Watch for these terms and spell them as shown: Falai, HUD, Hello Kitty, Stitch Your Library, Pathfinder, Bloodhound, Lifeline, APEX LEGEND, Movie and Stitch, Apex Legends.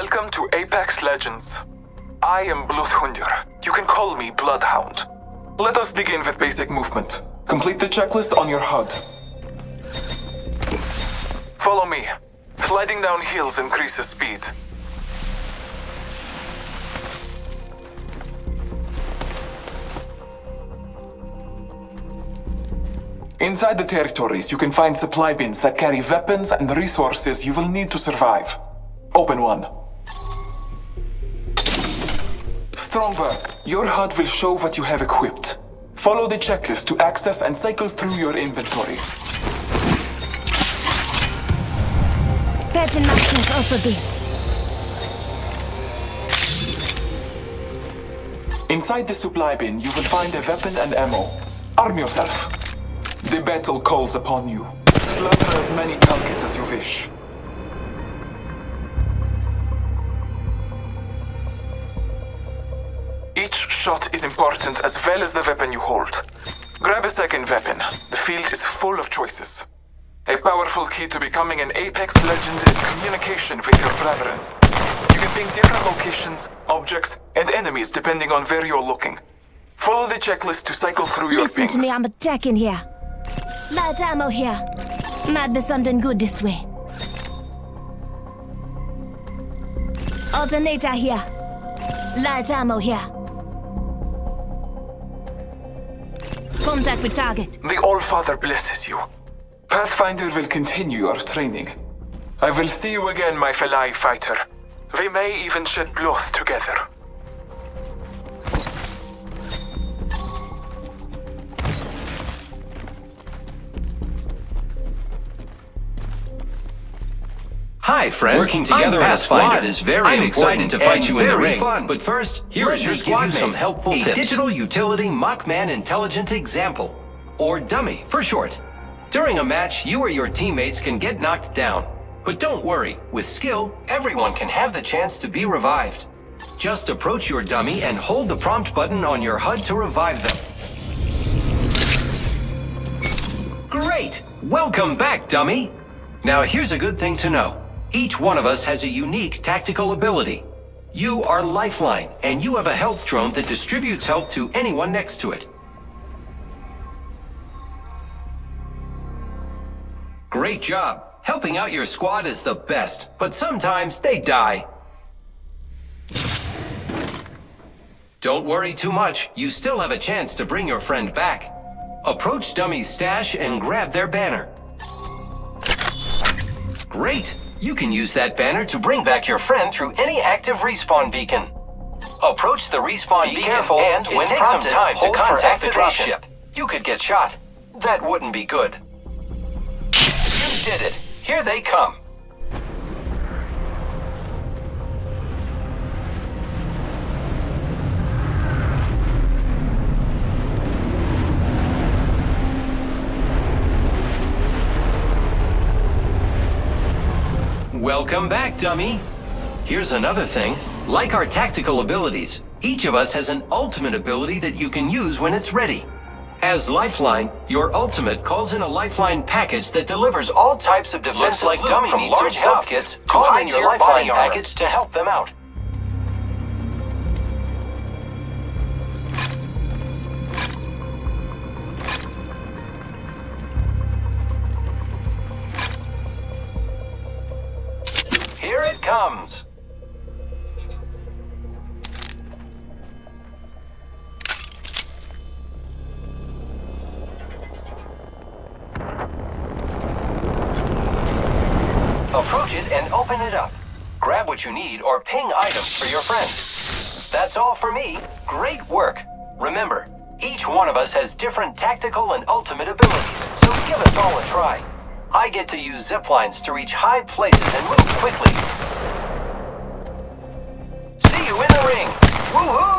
Welcome to Apex Legends. I am Bloodhound. You can call me Bloodhound. Let us begin with basic movement. Complete the checklist on your HUD. Follow me. Sliding down hills increases speed. Inside the territories, you can find supply bins that carry weapons and resources you will need to survive. Open one. Strong work. Your HUD will show what you have equipped. Follow the checklist to access and cycle through your inventory. Patching myself up a bit. Inside the supply bin, you will find a weapon and ammo. Arm yourself. The battle calls upon you. Slaughter as many targets as you wish. Each shot is important as well as the weapon you hold. Grab a second weapon. The field is full of choices. A powerful key to becoming an Apex Legend is communication with your brethren. You can ping different locations, objects, and enemies depending on where you're looking. Follow the checklist to cycle through your pings. Listen to me, I'm attacking here. Bad ammo here. Might be something good this way. Alternator here. Light ammo here. Contact with target. The All-Father blesses you. Pathfinder will continue your training. I will see you again, my Falai fighter. We may even shed blood together. Hi, friend. Working together in a squad is very exciting to fight you in the ring. Fun. But first, here is your squad mate, some helpful tips. A digital utility mockman intelligent example, or dummy for short. During a match, you or your teammates can get knocked down. But don't worry, with skill, everyone can have the chance to be revived. Just approach your dummy and hold the prompt button on your HUD to revive them. Great! Welcome back, dummy! Now here's a good thing to know. Each one of us has a unique tactical ability. You are Lifeline, and you have a health drone that distributes health to anyone next to it. Great job. Helping out your squad is the best, but sometimes they die. Don't worry too much. You still have a chance to bring your friend back. Approach Dummy's stash and grab their banner. Great. You can use that banner to bring back your friend through any active respawn beacon. Approach the respawn beacon, and when it takes some time to contact the dropship. You could get shot. That wouldn't be good. You did it. Here they come. Welcome back, dummy! Here's another thing. Like our tactical abilities, each of us has an ultimate ability that you can use when it's ready. As Lifeline, your ultimate calls in a Lifeline package that delivers all types of defense like dummy from large health kits to high-tier Lifeline package to help them out. Comes. Approach it and open it up. Grab what you need or ping items for your friends. That's all for me. Great work. Remember, each one of us has different tactical and ultimate abilities, so give us all a try. I get to use ziplines to reach high places and move quickly. See you in the ring! Woohoo!